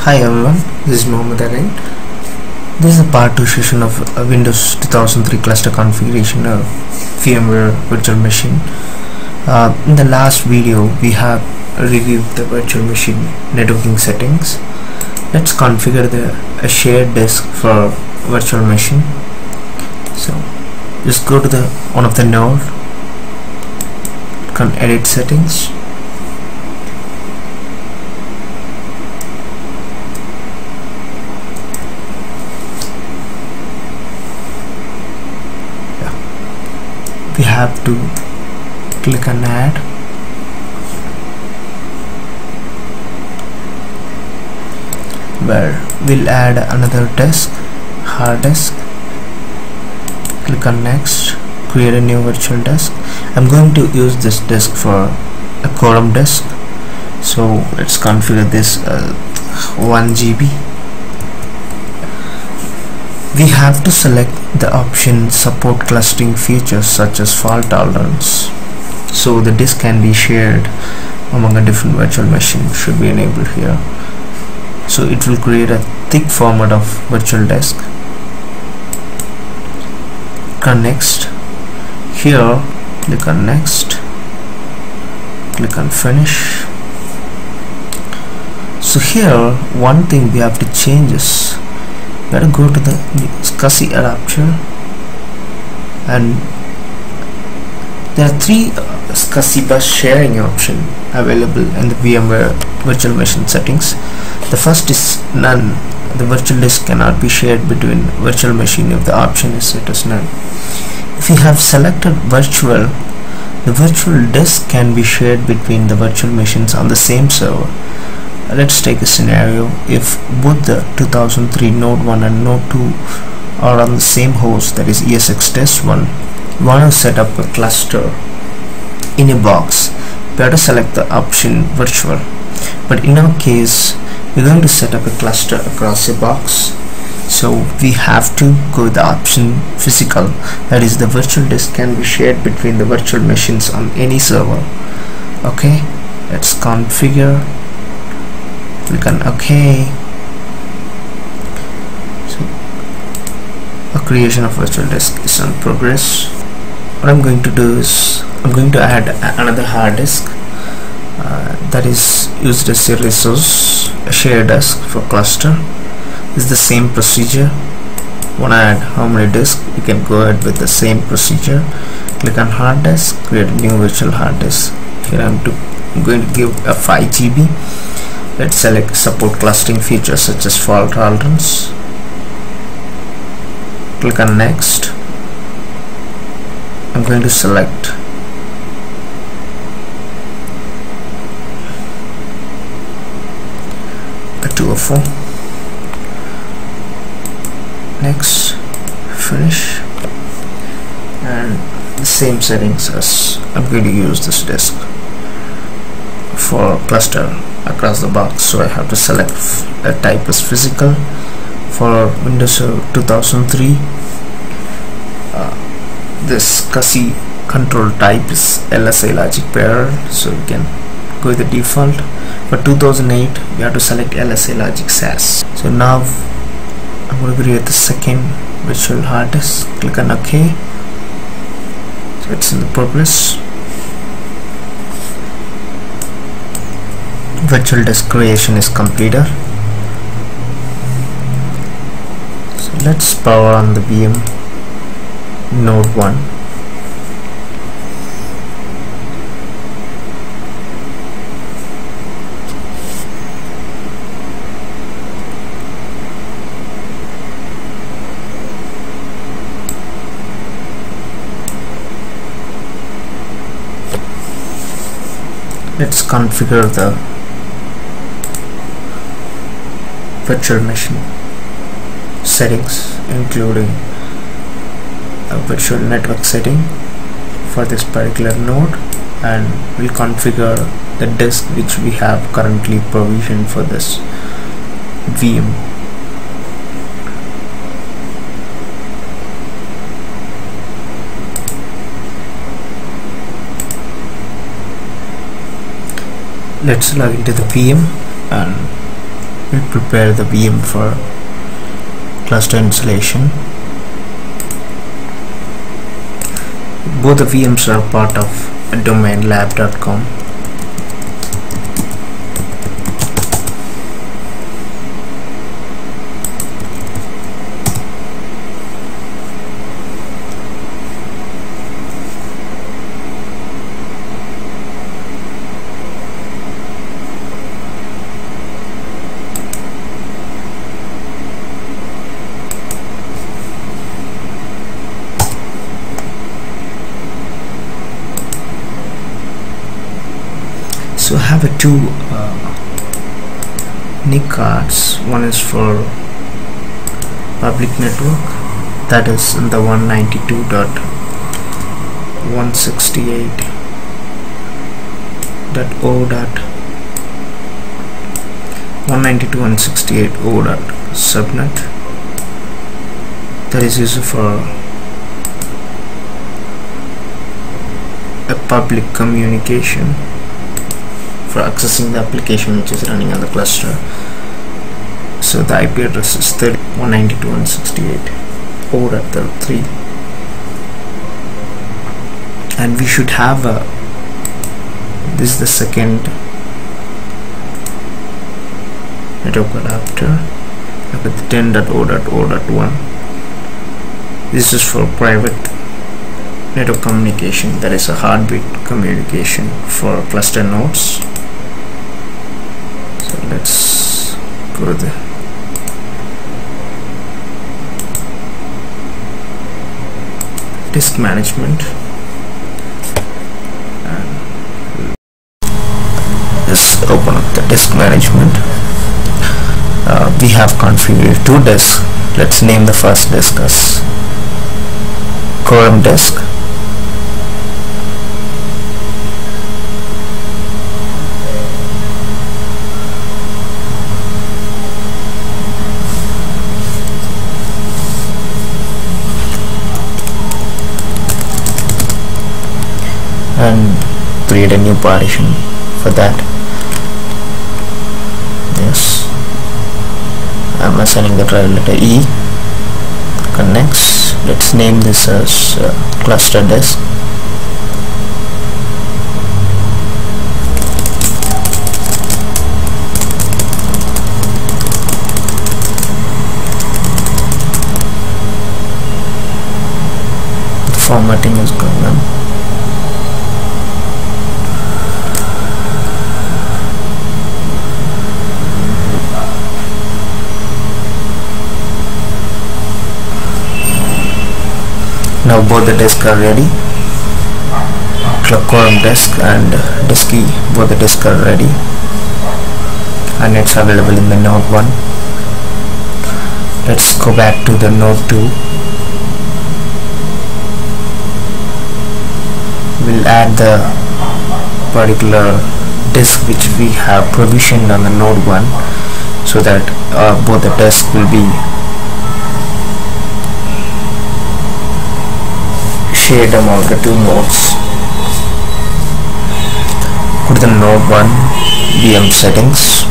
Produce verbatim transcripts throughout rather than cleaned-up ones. Hi everyone, this is Mohammed Arain. This is a part two session of uh, Windows two thousand three cluster configuration of VMware virtual machine. Uh, in the last video we have reviewed the virtual machine networking settings. Let's configure the a shared disk for virtual machine. So just go to the one of the node, click on edit settings. We have to click on add. Where we'll add another disk, hard disk. Click on next. Create a new virtual disk. I'm going to use this disk for a quorum disk. So let's configure this uh, one G B. We have to select the option support clustering features such as fault tolerance, so the disk can be shared among a different virtual machine should be enabled here. So it will create a thick format of virtual disk. Click on next here, click on next, click on finish. So here one thing we have to change is better go to the S C S I adapter, and there are three S C S I bus sharing option available in the VMware virtual machine settings. The first is none. The virtual disk cannot be shared between virtual machine if the option is set as none. If you have selected virtual, the virtual disk can be shared between the virtual machines on the same server. Let's take a scenario if both the two thousand three node one and node two are on the same host, that is E S X test one. You want to set up a cluster in a box, better select the option virtual, but in our case we're going to set up a cluster across a box, so we have to go with the option physical, that is the virtual disk can be shared between the virtual machines on any server. Okay, let's configure. Click on OK. So a creation of virtual disk is in progress. What I'm going to do is I'm going to add another hard disk uh, that is used as a resource, a shared disk for cluster. It's the same procedure. Wanna add how many disks? You can go ahead with the same procedure. Click on hard disk, create a new virtual hard disk. Here I'm, to, I'm going to give a five G B. Let's select support clustering features such as fault tolerance. Click on next. I'm going to select a two oh four. Next, finish, and the same settings as I'm going to use this disk for cluster across the box. So I have to select a type as physical for Windows two thousand three. Uh, this S C S I control type is L S I logic pair, so you can go with the default. For two thousand eight you have to select L S I logic S A S. So now I'm going to create the second virtual hard disk. Click on OK. So it's in the progress. Virtual disk creation is completed. So let's power on the V M node one. Let's configure the virtual machine settings, including a virtual network setting for this particular node, and we'll configure the disk which we have currently provisioned for this V M. Let's log into the V M and we prepare the V M for cluster installation. Both the V Ms are part of domain lab dot com. So I have a two uh, N I C cards. One is for public network, that is in the one ninety-two dot one sixty-eight dot zero dot one ninety-two dot one sixty-eight dot zero dot subnet, that is used for a public communication, for accessing the application which is running on the cluster. So the I P address is thirty-one ninety-two dot one sixty-eight dot zero dot thirty-three, and we should have a, this is the second network adapter with ten dot zero dot zero dot one. This is for private network communication, that is a heartbeat communication for cluster nodes. Let's go there. Disk management. And let's open up the disk management. Uh, we have configured two disks. Let's name the first disk as Quorum disk. And create a new partition for that. Yes, I'm assigning the driver letter E. Connects. Let's name this as uh, cluster disk. The formatting is going on. Now both the disks are ready. Quorum disk and disk E, both the disks are ready, and it's available in the node one. Let's go back to the node two. We'll add the particular disk which we have provisioned on the node one, so that uh, both the disks will be shared among the two nodes. Go to the node one V M settings.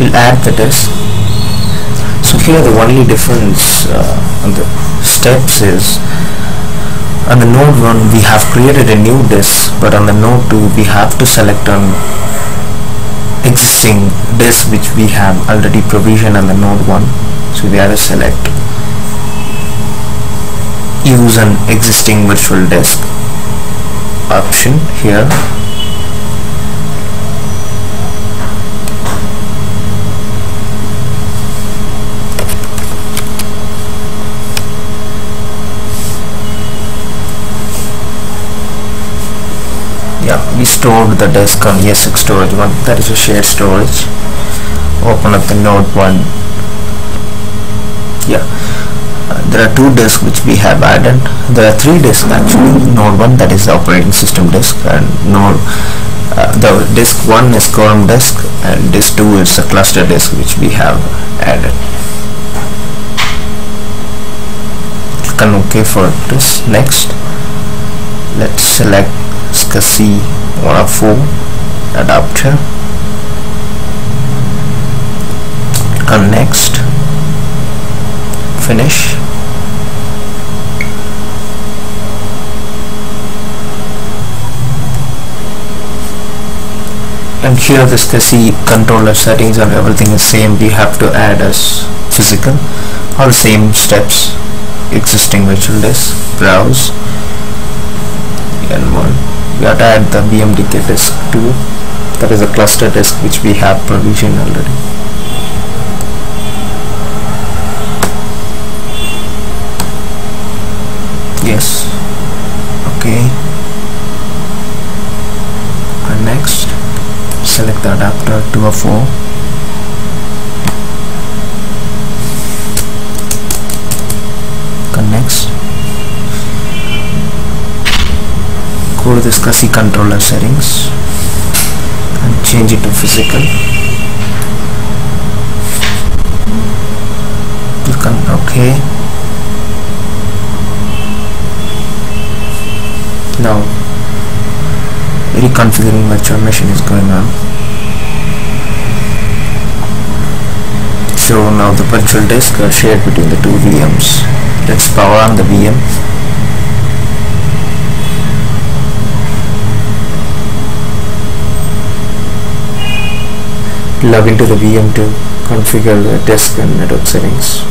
We'll add the disk. So here the only difference uh, on the steps is, on the node one we have created a new disk, but on the node two we have to select on existing disk which we have already provisioned on the node one. So we have to select use an existing virtual disk option here. Yeah, we stored the disk on E S X storage one, that is a shared storage. Open up the node one. Yeah, uh, there are two disks which we have added. There are three disks actually. Node one, that is the operating system disk, and node uh, the disk one is Quorum disk, and disk two is the cluster disk which we have added. Click on OK for this. Next, let's select S C S I one oh four adapter, and next finish. And here the S C S I controller settings and everything is same. We have to add as physical, all same steps, existing virtual disk, browse, and one. We have to add the V M D K disk too. That is a cluster disk which we have provisioned already. Yes. Okay. And next, select the adapter two oh four. Go to the S C S I controller settings and change it to physical. Click on OK. Now reconfiguring virtual machine is going on. So now the virtual disk are shared between the two V Ms. Let's power on the V M. Log into the V M to configure the disk and network settings.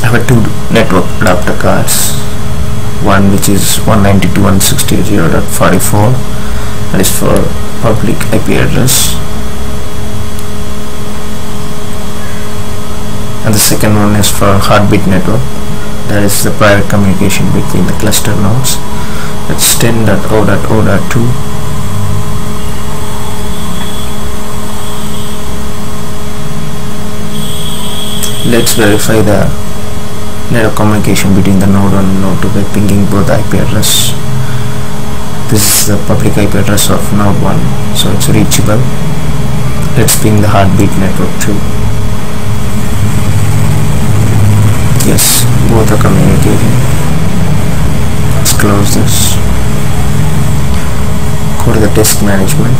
I have two network adapter cards, one which is one ninety-two dot one sixty-eight dot zero dot forty-four, that is for public I P address, and the second one is for heartbeat network, that is the private communication between the cluster nodes. That's ten dot zero dot zero dot two. Let's verify the network communication between the node and node by pinging both I P address. This is the public I P address of node one, so it's reachable. Let's ping the heartbeat network too. Yes, both are communicating. Let's close this. Go to the disk management.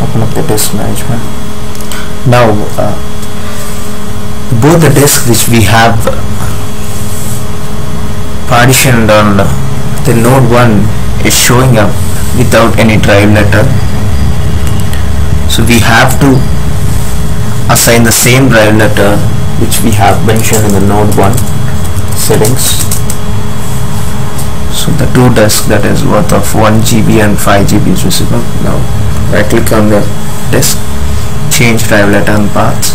Open up the disk management. Now, uh, both the disks which we have partitioned on the node one is showing up without any drive letter, so we have to assign the same drive letter which we have mentioned in the node one settings. So the two disks, that is worth of one G B and five G B, is visible. Now I click on the disk, change drive letter and paths.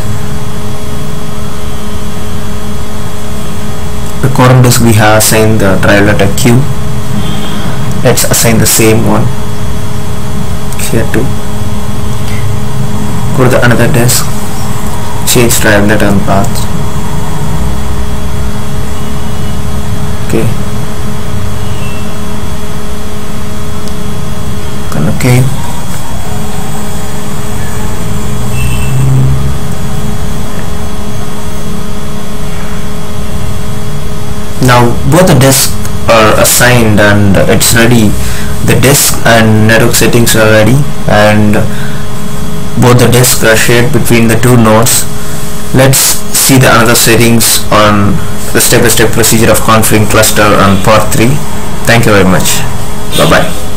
The quorum disk we have assigned the drive letter Q. Let's assign the same one here too. Go to the another disk, change drive letter and path. Okay. Click on OK. Now both the disks are assigned and it's ready. The disk and network settings are ready, and both the disks are shared between the two nodes. Let's see the another settings on the step-by-step procedure of configuring cluster on part three. Thank you very much. Bye bye.